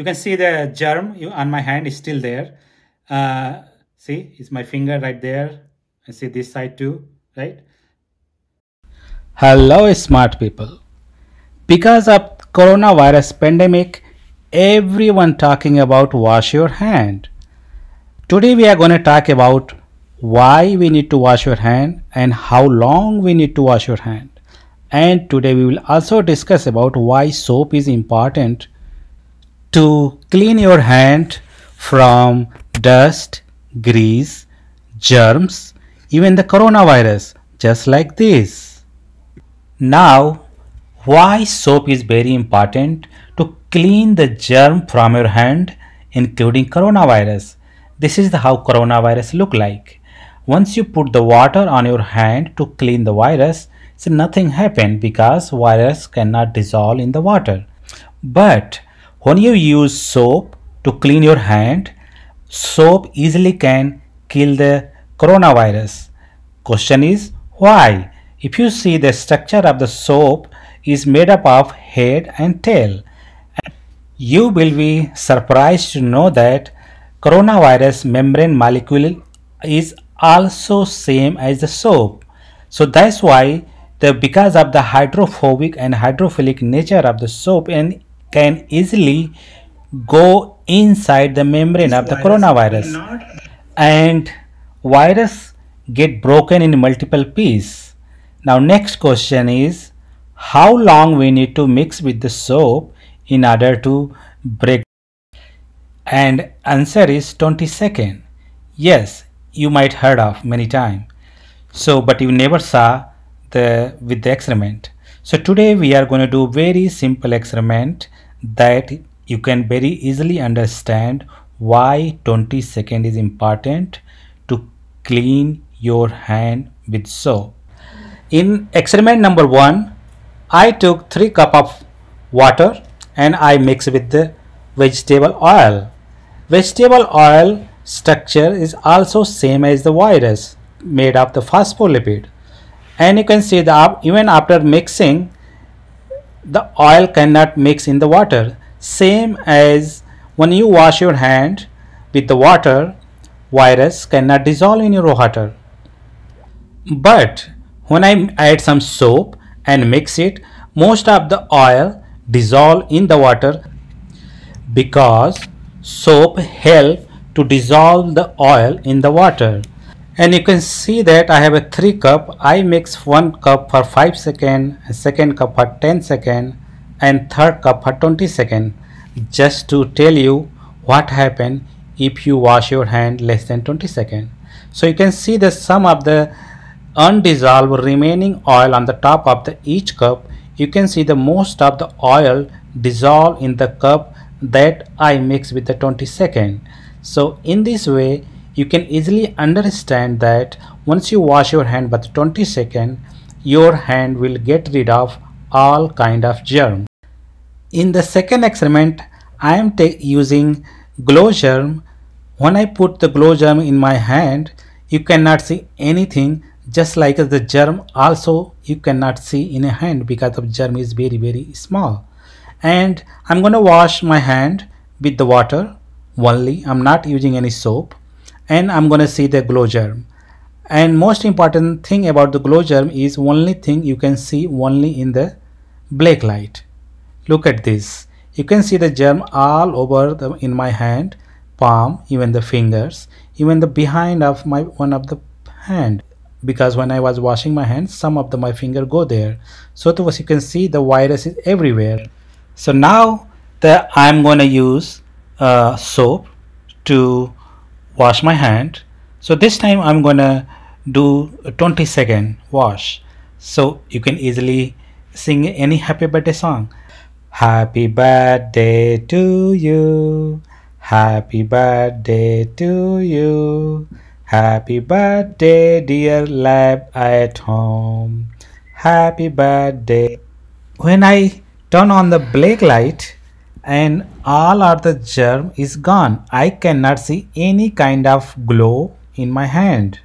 You can see the germ on my hand is still there. See, it's my finger right there. And see this side too, right? Hello, smart people. Because of coronavirus pandemic, everyone talking about wash your hand. Today we are going to talk about why we need to wash your hand and how long we need to wash your hand. And today we will also discuss about why soap is important to clean your hand from dust, grease, germs, even the coronavirus, just like this. Now, why soap is very important to clean the germ from your hand, including coronavirus. This is how coronavirus look like. Once you put the water on your hand to clean the virus, so nothing happened because virus cannot dissolve in the water. But when you use soap to clean your hand, soap easily can kill the coronavirus. Question is why? If you see, the structure of the soap is made up of head and tail. You will be surprised to know that coronavirus membrane molecule is also same as the soap. So that's why because of the hydrophobic and hydrophilic nature of the soap and can easily go inside the membrane of the coronavirus, and virus get broken in multiple pieces. Now next question is how long we need to mix with the soap in order to break, and answer is 20 seconds. Yes, you might heard of many times, so but you never saw with the experiment. So today we are going to do very simple experiment that you can very easily understand why 20 seconds is important to clean your hand with soap. In experiment number 1, I took 3 cup of water and I mix with the vegetable oil. Vegetable oil structure is also same as the virus, made of the phospholipid. And you can see that even after mixing, the oil cannot mix in the water. Same as when you wash your hand with the water, virus cannot dissolve in your water. But when I add some soap and mix it, most of the oil dissolve in the water because soap help to dissolve the oil in the water. And you can see that I have a 3 cup. I mix 1 cup for 5 seconds, 2nd cup for 10 seconds and 3rd cup for 20 seconds. Just to tell you what happens if you wash your hand less than 20 seconds. So you can see that some of the undissolved remaining oil on the top of each cup. You can see the most of the oil dissolve in the cup that I mix with the 20 seconds. So in this way, you can easily understand that once you wash your hand but 20 seconds, your hand will get rid of all kind of germ. In the second experiment, I am using glow germ. When I put the glow germ in my hand, you cannot see anything, just like the germ also you cannot see in a hand because the germ is very, very small. And I'm going to wash my hand with the water only. I'm not using any soap. And I'm going to see the glow germ. And most important thing about the glow germ is only thing you can see only in the black light. Look at this. You can see the germ all over in my hand, palm, even the fingers, even the behind of my one of the hand. Because when I was washing my hands, some of my finger go there. So you can see the virus is everywhere. So now I'm going to use soap to wash my hand. So this time I'm gonna do a 20-second wash. So you can easily sing any happy birthday song. Happy birthday to you. Happy birthday to you. Happy birthday dear LAB at home. Happy birthday. When I turn on the black light, and all other germ is gone. I cannot see any kind of glow in my hand.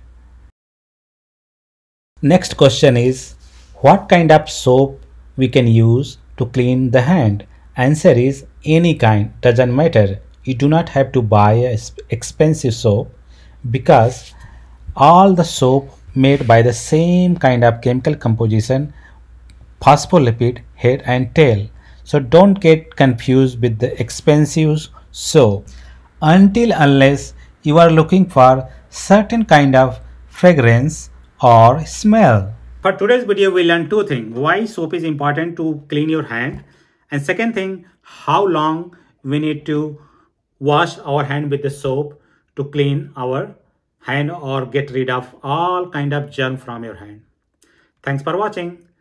Next question is what kind of soap we can use to clean the hand? Answer is any kind, doesn't matter. You do not have to buy a expensive soap, because all the soap made by the same kind of chemical composition, phospholipid, head and tail. So don't get confused with the expensive soap, until unless you are looking for certain kind of fragrance or smell. For today's video, we learned two things: why soap is important to clean your hand, and second thing, how long we need to wash our hand with the soap to clean our hand or get rid of all kind of germ from your hand. Thanks for watching.